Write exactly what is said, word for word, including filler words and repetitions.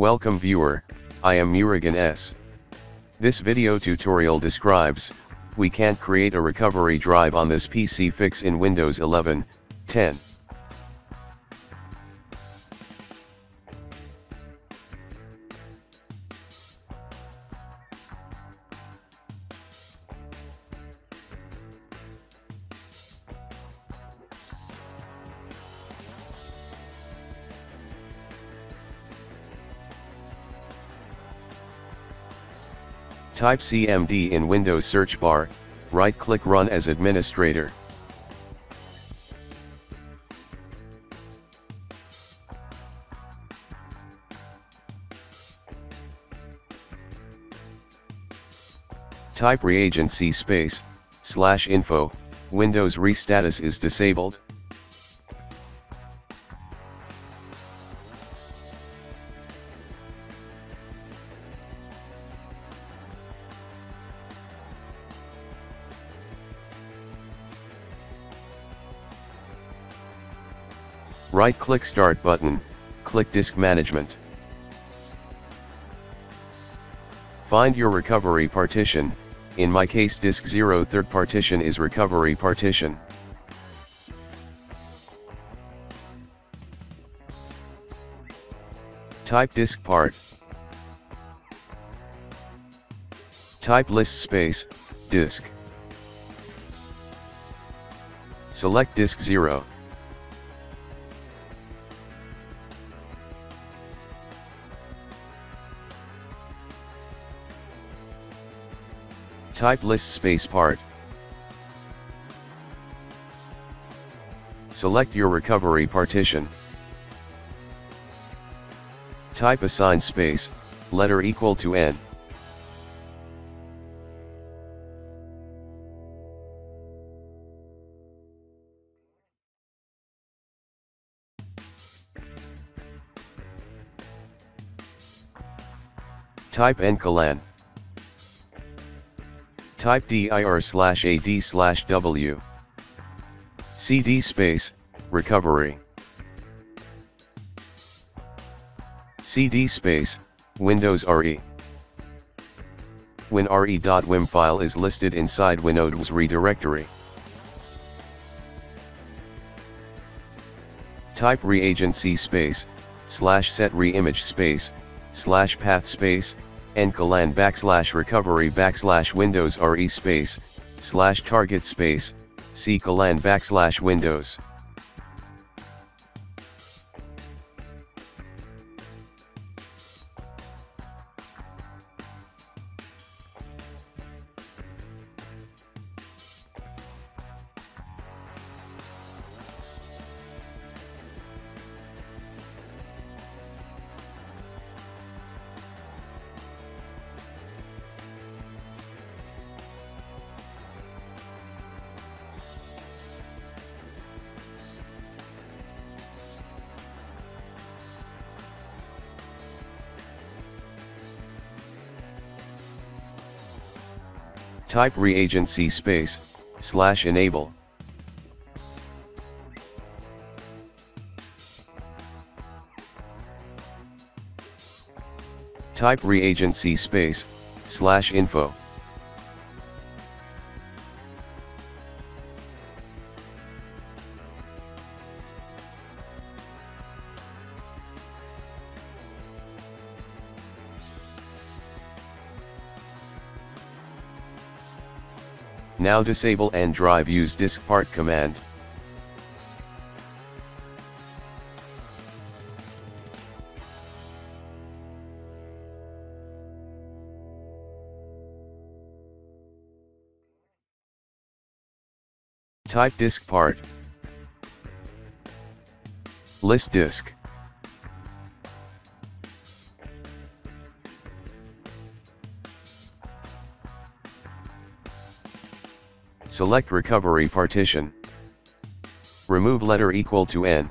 Welcome viewer, I am Murugan S. This video tutorial describes, we can't create a recovery drive on this P C fix in Windows eleven, ten. Type C M D in Windows search bar, right-click Run as administrator. Type Reagentc space, slash info, Windows restatus is disabled. Right-click Start button, click Disk Management. Find your recovery partition, in my case disk zero third partition is recovery partition. Type Diskpart. Type list space, disk. Select disk zero. Type list space part. Select your recovery partition. Type assign space, letter equal to N. Type N colon. Type dir slash ad slash w. Cd space, recovery. Cd space, Windows re. winre dot wim file is listed inside Windows re directory. Type reagentc space, slash set reimage space, slash path space, N colon backslash recovery backslash Windows re space, slash target space, C colon backslash Windows. Type reagentc space, slash enable. Type reagentc space, slash info. Now disable N drive, use diskpart command. Type diskpart. List disk. Select recovery partition. Remove letter equal to N.